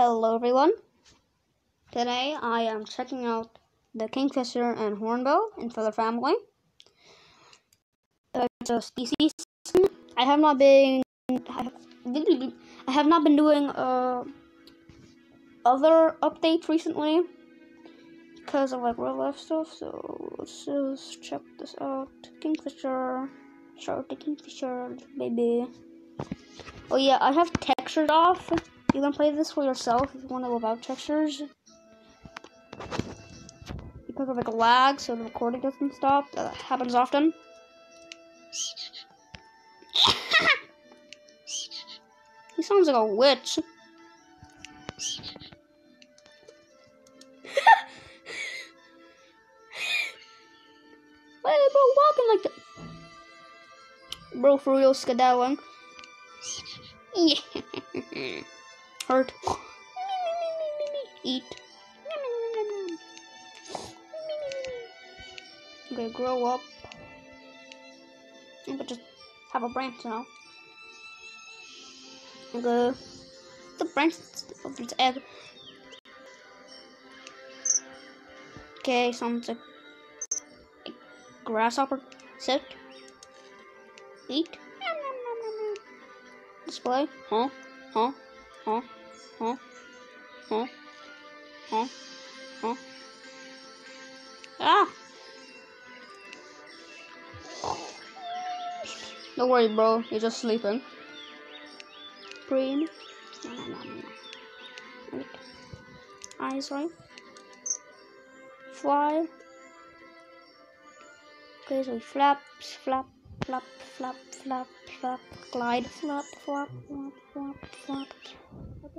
Hello everyone, today I am checking out the Kingfisher and Hornbill and feather family. It's a species. I have not been doing other updates recently because of like real life stuff, so let's just check this out. Kingfisher, shout out to Kingfisher, baby. Oh yeah, I have textured off. You can play this for yourself if you want to live out textures. Because of like a lag, so the recording doesn't stop. That happens often. He sounds like a witch. Why are they both walking like that? Bro, for real, skedaddling. Yeah. Hurt. Eat. Okay, grow up. But just have a branch now. Okay. The branch opens egg. Okay, sounds like a grasshopper. Sit. Eat. Display. Huh? Huh? Huh? Huh? Huh? Huh? Huh? Ah! Don't worry, bro. You're just sleeping. Green. No. Eyes, right? Fly. Okay, so flaps, flap, flap, flap, flap, flap, glide, flap, flap, flap, flap, flap. Okay,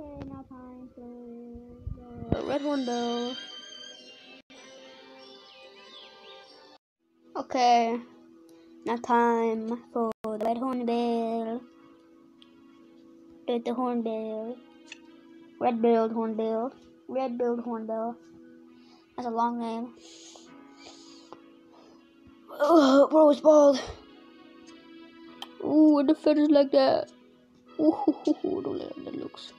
now time for the red hornbill. Okay. Now time for the red hornbill. The hornbill. Red billed hornbill. Red billed hornbill. That's a long name. Oh, bro, it's bald. Ooh, the feathers like that. Ooh, don't let that looks.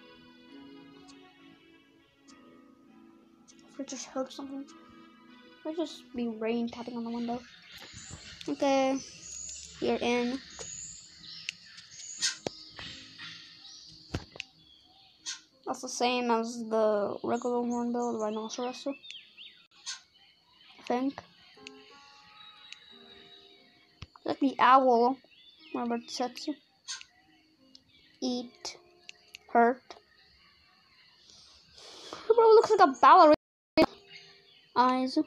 If we just heard something, might just be rain tapping on the window. Okay, you're in. That's the same as the regular hornbill, the rhinoceros, I think. Like the owl, whenever it sets you. Eat. Hurt. It probably looks like a ballerina. Eyes.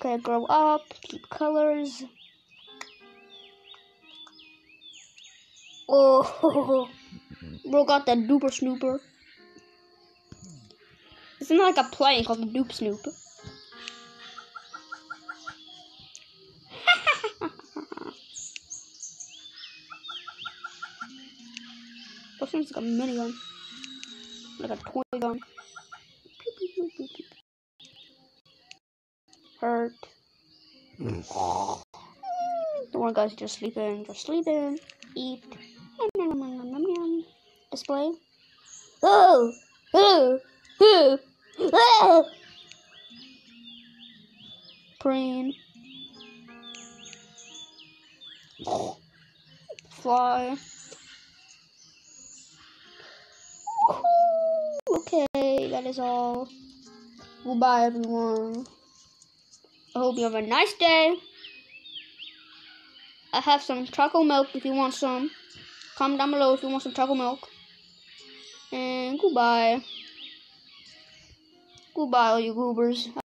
Okay, grow up, keep colors. Oh, bro got that duper snooper. Isn't that like a play called the dupe snoop? That sounds like a minigun. Like a toy gun. Hurt. Don't worry guys, just sleeping. Eat. Display. Oh. Preen. Fly. Okay, that is all. Goodbye everyone. I hope you have a nice day. I have some chocolate milk if you want some. Comment down below if you want some chocolate milk. And goodbye. Goodbye all you goobers.